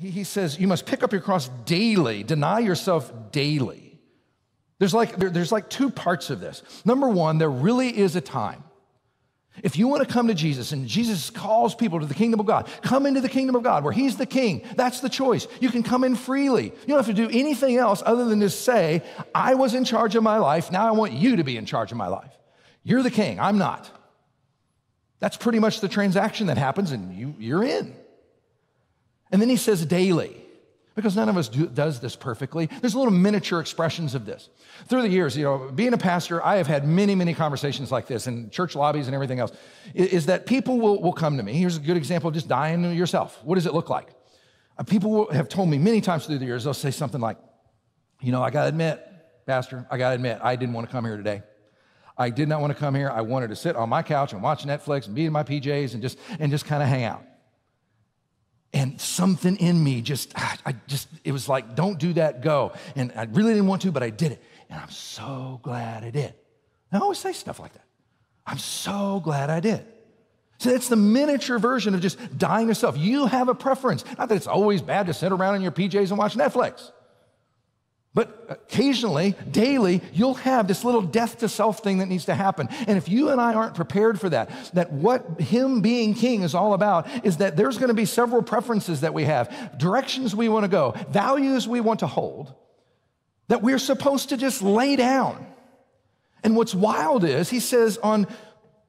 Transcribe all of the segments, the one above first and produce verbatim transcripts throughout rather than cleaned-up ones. he says, you must pick up your cross daily, deny yourself daily. There's like, there, there's like two parts of this. Number one, there really is a time. If you want to come to Jesus, and Jesus calls people to the kingdom of God, come into the kingdom of God where he's the king. That's the choice. You can come in freely. You don't have to do anything else other than just say, I was in charge of my life. Now I want you to be in charge of my life. You're the king. I'm not. That's pretty much the transaction that happens, and you, you're in. And then he says daily, because none of us do, does this perfectly. There's little miniature expressions of this. Through the years, you know, being a pastor, I have had many, many conversations like this in church lobbies and everything else, is that people will, will come to me. Here's a good example of just dying to yourself. What does it look like? People will, have told me many times through the years, they'll say something like, you know, I gotta admit, pastor, I gotta admit, I didn't wanna come here today. I did not wanna come here. I wanted to sit on my couch and watch Netflix and be in my P Js and just, and just kinda hang out. And something in me just, I just, it was like, don't do that, go. And I really didn't want to, but I did it. And I'm so glad I did. And I always say stuff like that. I'm so glad I did. So that's the miniature version of just dying to self. You have a preference. Not that it's always bad to sit around in your P Js and watch Netflix. But occasionally, daily, you'll have this little death to self thing that needs to happen. And if you and I aren't prepared for that, that what him being king is all about is that there's going to be several preferences that we have, directions we want to go, values we want to hold, that we're supposed to just lay down. And what's wild is, he says on,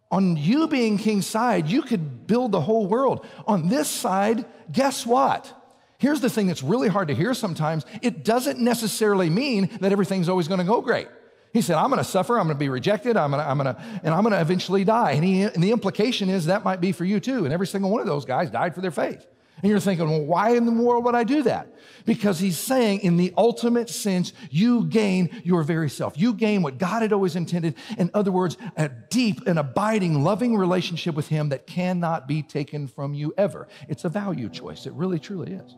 on you being king's side, you could build the whole world. On this side, guess what? Here's the thing that's really hard to hear sometimes. It doesn't necessarily mean that everything's always gonna go great. He said, I'm gonna suffer, I'm gonna be rejected, I'm gonna, I'm gonna, and I'm gonna eventually die. And, he, and the implication is that might be for you too. And every single one of those guys died for their faith. And you're thinking, well, why in the world would I do that? Because he's saying in the ultimate sense, you gain your very self. You gain what God had always intended. In other words, a deep and abiding, loving relationship with him that cannot be taken from you ever. It's a value choice. It really, truly is.